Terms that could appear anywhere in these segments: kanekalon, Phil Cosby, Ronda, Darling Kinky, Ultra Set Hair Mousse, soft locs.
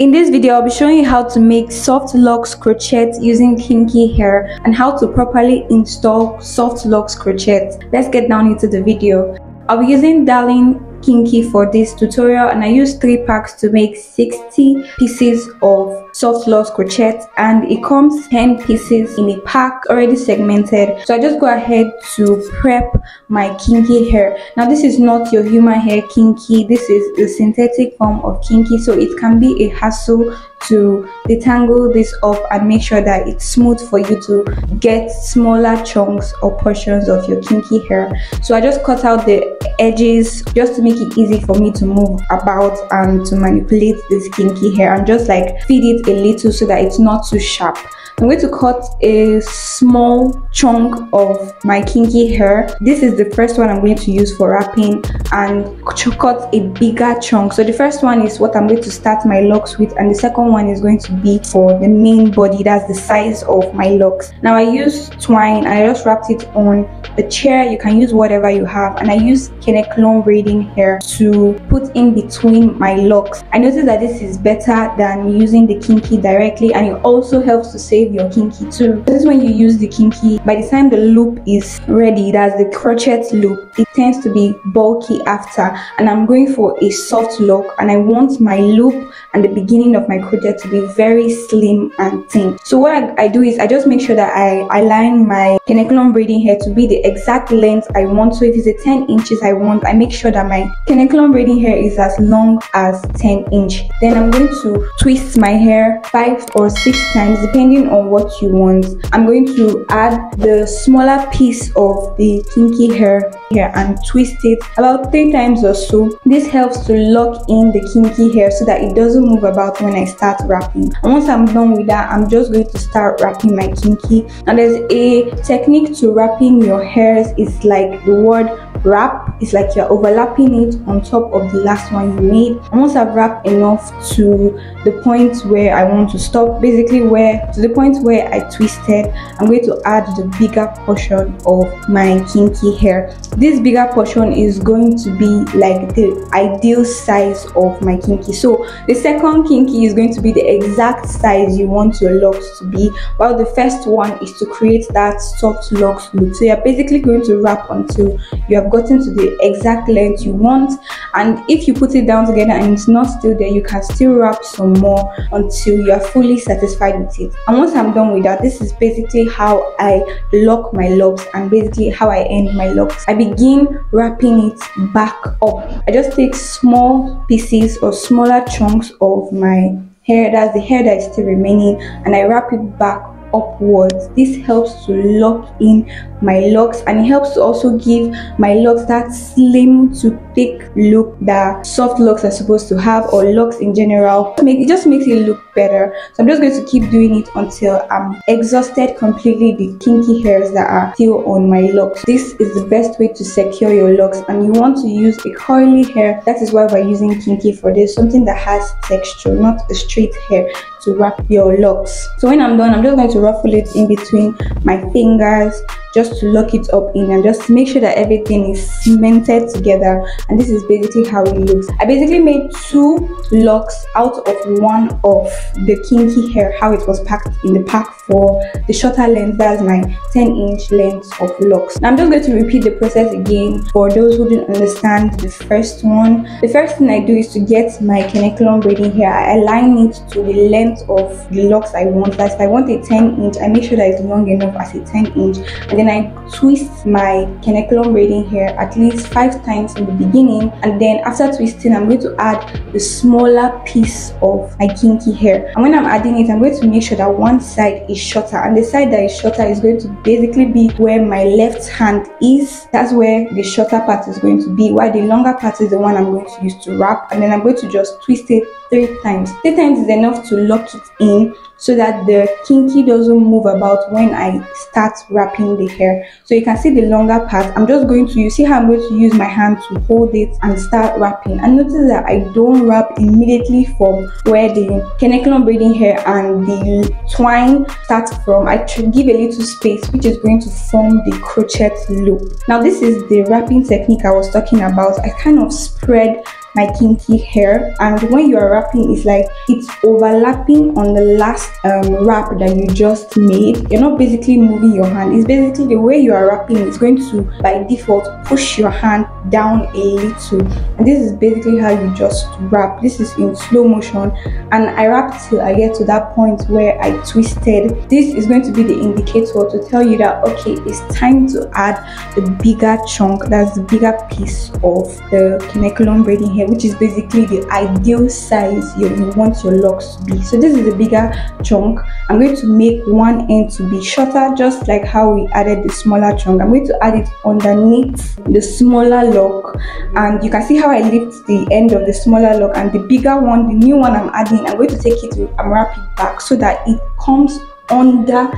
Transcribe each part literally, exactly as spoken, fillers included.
In this video, I'll be showing you how to make soft locks crochets using kinky hair and how to properly install soft locks crochets. Let's get down into the video. I'll be using Darling Kinky for this tutorial, and I used three packs to make sixty pieces of soft locks crochets, and it comes ten pieces in a pack already segmented. So I just go ahead to prep my kinky hair. Now this is not your human hair kinky, this is a synthetic form of kinky, so it can be a hassle to detangle this up and make sure that it's smooth for you to get smaller chunks or portions of your kinky hair. So I just cut out the edges just to make it easy for me to move about and to manipulate this kinky hair, and just like feed it a little so that it's not too sharp. I'm going to cut a small chunk of my kinky hair. This is the first one I'm going to use for wrapping, and cut a bigger chunk. So the first one is what I'm going to start my locks with, and the second one is going to be for the main body, that's the size of my locks. Now I use twine and I just wrapped it on the chair. You can use whatever you have, and I use kanekalon braiding hair to put in between my locks. I noticed that this is better than using the kinky directly, and it also helps to save your kinky too. This is when you use the kinky, by the time the loop is ready, that's the crochet loop, it tends to be bulky after, and I'm going for a soft lock, and I want my loop and the beginning of my crochet to be very slim and thin. So what I, I do is I just make sure that I align my kanekalon braiding hair to be the exact length I want. So if it's a ten inches I want, I make sure that my kanekalon braiding hair is as long as ten inch. Then I'm going to twist my hair five or six times depending on what you want. I'm going to add the smaller piece of the kinky hair here and twist it about three times or so. This helps to lock in the kinky hair so that it doesn't move about when I start wrapping. And once I'm done with that, I'm just going to start wrapping my kinky. Now there's a technique to wrapping your hairs. It's like the word wrap, it's like you're overlapping it on top of the last one you made. And once I've wrapped enough to the point where I want to stop, basically where to the point where I twisted, I'm going to add the bigger portion of my kinky hair. This bigger portion is going to be like the ideal size of my kinky, so the second kinky is going to be the exact size you want your locks to be, while the first one is to create that soft locks look. So you're basically going to wrap until you have gotten to the exact length you want, and if you put it down together and it's not still there, you can still wrap some more until you are fully satisfied with it. And once I'm done with that, this is basically how I lock my locks and basically how I end my locks. I begin wrapping it back up. I just take small pieces or smaller chunks of my hair, that's the hair that is still remaining, and I wrap it back upwards. This helps to lock in my locks, and it helps to also give my locks that slim to thick look that soft locks are supposed to have, or locks in general. It just makes it look better. So I'm just going to keep doing it until I'm exhausted completely the kinky hairs that are still on my locks. This is the best way to secure your locks, and you want to use a curly hair. That is why we're using kinky for this, something that has texture, not a straight hair, to wrap your locks. So when I'm done, I'm just going to ruffle it in between my fingers just to lock it up in, and just make sure that everything is cemented together. And this is basically how it looks. I basically made two locks out of one of the kinky hair, how it was packed in the pack for the shorter length, that's my ten inch length of locks. Now I'm just going to repeat the process again for those who didn't understand the first one. The first thing I do is to get my kanekalon braiding hair. I align it to the length of the locks I want. That's if I want a ten inch, I make sure that it's long enough as a ten inch, and then I twist my kanekalon braiding hair at least five times in the beginning, and then after twisting I'm going to add the smaller piece of my kinky hair. And when I'm adding it, I'm going to make sure that one side is shorter, and the side that is shorter is going to basically be where my left hand is. That's where the shorter part is going to be, while the longer part is the one I'm going to use to wrap. And then I'm going to just twist it three times. Three times is enough to lock it in so that the kinky doesn't move about when I start wrapping the hair. So you can see the longer part, I'm just going to, you see how I'm going to use my hand to hold it and start wrapping. And notice that I don't wrap immediately from where the kanekalon braiding hair and the twine start from. I give a little space, which is going to form the crochet loop. Now this is the wrapping technique I was talking about. I kind of spread my kinky hair, and when you are wrapping, it's like it's overlapping on the last um, wrap that you just made. You're not basically moving your hand. It's basically the way you are wrapping is going to by default push your hand down a little, and this is basically how you just wrap. This is in slow motion, and I wrap till I get to that point where I twisted. This is going to be the indicator to tell you that okay, it's time to add the bigger chunk, that's the bigger piece of the kanekalon braiding hair, which is basically the ideal size you want your locks to be. So this is a bigger chunk. I'm going to make one end to be shorter, just like how we added the smaller chunk. I'm going to add it underneath the smaller lock, and you can see how I lift the end of the smaller lock, and the bigger one, the new one I'm adding, I'm going to take it and wrap it back so that it comes under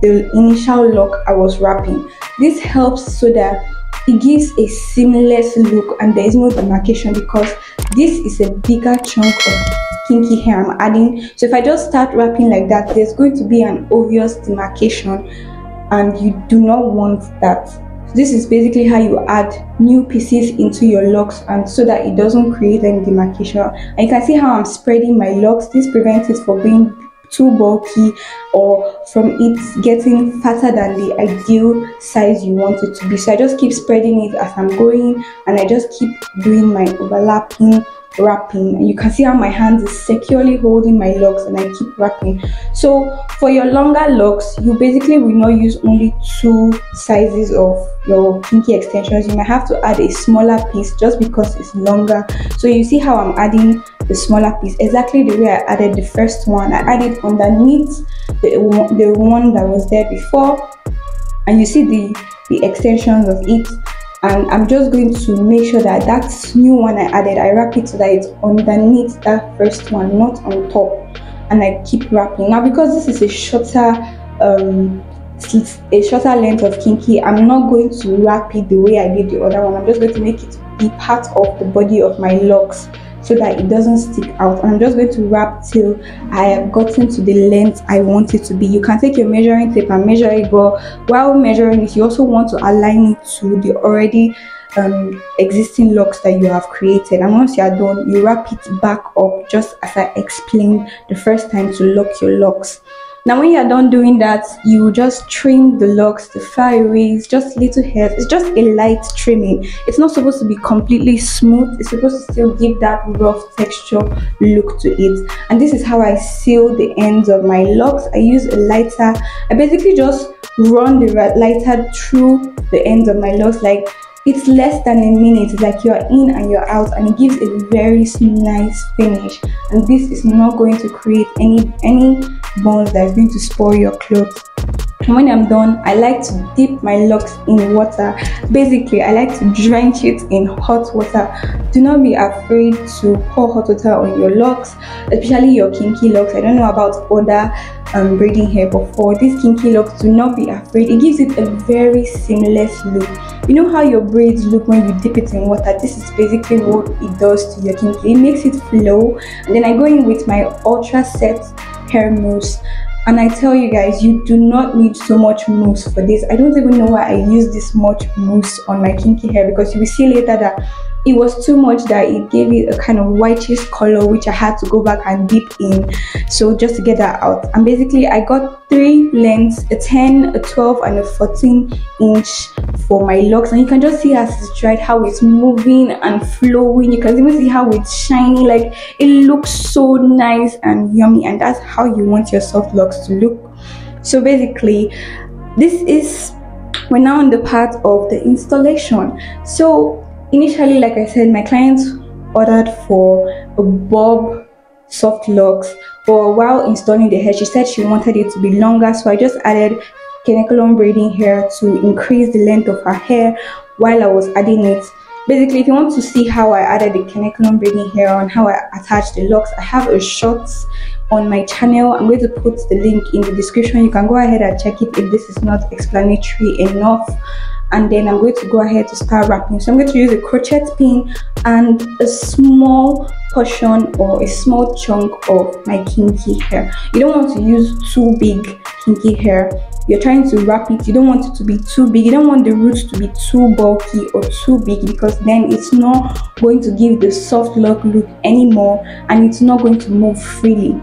the initial lock I was wrapping. This helps so that it gives a seamless look and there is no demarcation, because this is a bigger chunk of kinky hair I'm adding. So if I just start wrapping like that, there's going to be an obvious demarcation and you do not want that. So this is basically how you add new pieces into your locks, and so that it doesn't create any demarcation. And you can see how I'm spreading my locks. This prevents it from being too bulky or from it getting fatter than the ideal size you want it to be. So I just keep spreading it as I'm going, and I just keep doing my overlapping wrapping, and you can see how my hand is securely holding my locks and I keep wrapping. So for your longer locks, you basically will not use only two sizes of your kinky extensions. You might have to add a smaller piece just because it's longer. So you see how I'm adding the smaller piece exactly the way I added the first one. I added underneath the, the one that was there before, and you see the the extensions of it, and I'm just going to make sure that that new one I added, I wrap it so that it's underneath that first one, not on top, and I keep wrapping. Now because this is a shorter um a shorter length of kinky, I'm not going to wrap it the way I did the other one. I'm just going to make it be part of the body of my locks so that it doesn't stick out, and I'm just going to wrap till I have gotten to the length I want it to be. You can take your measuring tape and measure it, but while measuring it, you also want to align it to the already um existing locks that you have created. And once you are done, you wrap it back up just as I explained the first time to lock your locks. Now when you are done doing that, you just trim the locks, the flyaways, just little hairs. It's just a light trimming. It's not supposed to be completely smooth. It's supposed to still give that rough texture look to it. And this is how I seal the ends of my locks. I use a lighter. I basically just run the lighter through the ends of my locks. Like, it's less than a minute. It's like you're in and you're out, and it gives a very nice finish. And this is not going to create any any bonds that is going to spoil your clothes. And when I'm done, I like to dip my locks in water. Basically, I like to drench it in hot water. Do not be afraid to pour hot water on your locks, especially your kinky locks. I don't know about other um, braiding hair, but for these kinky locks, do not be afraid. It gives it a very seamless look. You know how your braids look when you dip it in water? This is basically what it does to your kinky. It makes it flow. And then I go in with my Ultra Set Hair Mousse. And I tell you guys, you do not need so much mousse for this. I don't even know why I use this much mousse on my kinky hair, because you will see later that it was too much, that it gave it a kind of whitish color, which I had to go back and dip in, so just to get that out. And basically I got three lengths, a ten, a twelve and a fourteen inch for my locks, and you can just see as it's dried how it's moving and flowing. You can even see how it's shiny. Like, it looks so nice and yummy, and that's how you want your soft locks to look. So basically, this is, we're now on the part of the installation. So initially, like I said, my clients ordered for a bob soft locks, but while installing the hair, she said she wanted it to be longer, so I just added kanekalon braiding hair to increase the length of her hair while I was adding it. Basically, if you want to see how I added the kanekalon braiding hair and how I attached the locks, I have a short on my channel. I'm going to put the link in the description. You can go ahead and check it if this is not explanatory enough. and then I'm going to go ahead to start wrapping. So I'm going to use a crochet pin and a small portion or a small chunk of my kinky hair. You don't want to use too big kinky hair. You're trying to wrap it, you don't want it to be too big, you don't want the roots to be too bulky or too big, because then it's not going to give the soft lock look anymore and it's not going to move freely.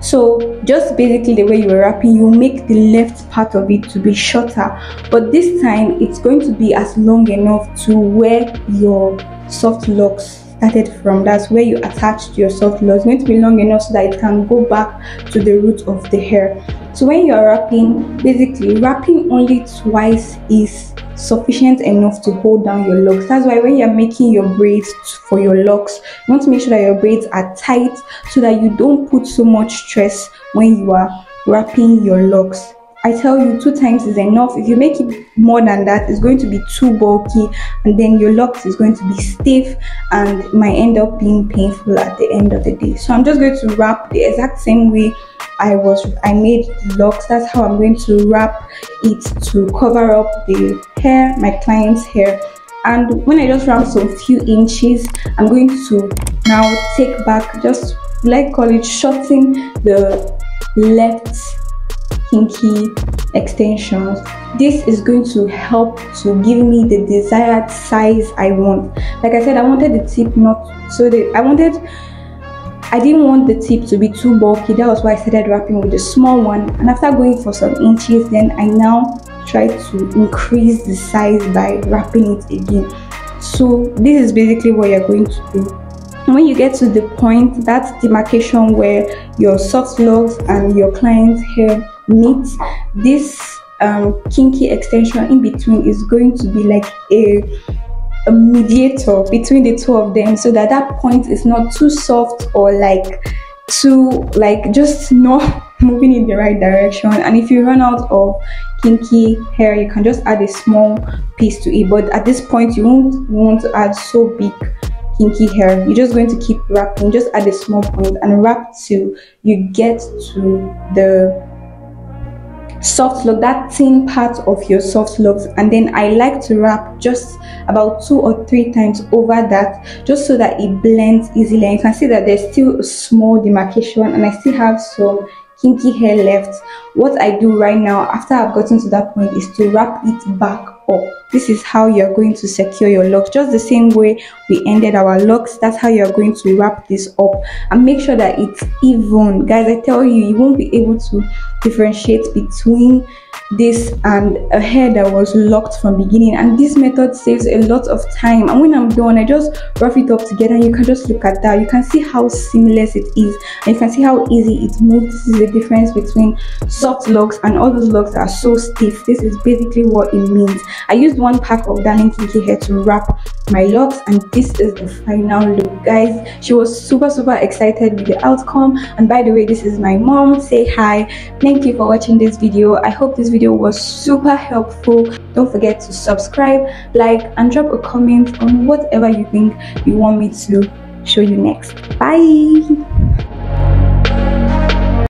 So just basically the way you're wrapping, you make the left part of it to be shorter, but this time it's going to be as long enough to where your soft locks started from. That's where you attached your soft locks. It's going to be long enough so that it can go back to the root of the hair. So when you're wrapping, basically wrapping only twice is sufficient enough to hold down your locks. That's why when you're making your braids for your locks, you want to make sure that your braids are tight so that you don't put so much stress when you are wrapping your locks. I tell you, two times is enough. If you make it more than that, it's going to be too bulky and then your locks is going to be stiff and it might end up being painful at the end of the day. So I'm just going to wrap the exact same way I was I made locks. That's how I'm going to wrap it to cover up the hair, my client's hair. And when I just wrap some few inches, I'm going to now take back, just like call it shorten the left kinky extensions. This is going to help to give me the desired size I want. Like I said, I wanted the tip not so that I wanted I didn't want the tip to be too bulky. That was why I started wrapping with a small one, and after going for some inches, then I now try to increase the size by wrapping it again. So this is basically what you're going to do. When you get to the point, that's demarcation where your soft locks and your client's hair meet, this um, kinky extension in between is going to be like a a mediator between the two of them, so that that point is not too soft or like too like just not moving in the right direction. And if you run out of kinky hair, you can just add a small piece to it, but at this point you won't want to add so big kinky hair. You're just going to keep wrapping, just add a small point and wrap till you get to the soft lock, that thin part of your soft locks. And then I like to wrap just about two or three times over that, just so that it blends easily. And you can see that there's still a small demarcation and I still have some kinky hair left. What I do right now after I've gotten to that point is to wrap it back up. This is how you're going to secure your locks, just the same way we ended our locks. That's how you're going to wrap this up and make sure that it's even. Guys, I tell you, you won't be able to differentiate between this and a hair that was locked from beginning, and this method saves a lot of time. And when I'm done, I just rough it up together and you can just look at that. You can see how seamless it is and you can see how easy it moves. This is the difference between soft locks and all those locks that are so stiff. This is basically what it means. I used one pack of Darling Kinky hair to wrap my locks, and this is the final look, guys. She was super super excited with the outcome. And by the way, this is my mom. Say hi. Thank you for watching this video. I hope this video was super helpful. Don't forget to subscribe, like, and drop a comment on whatever you think you want me to show you next. Bye.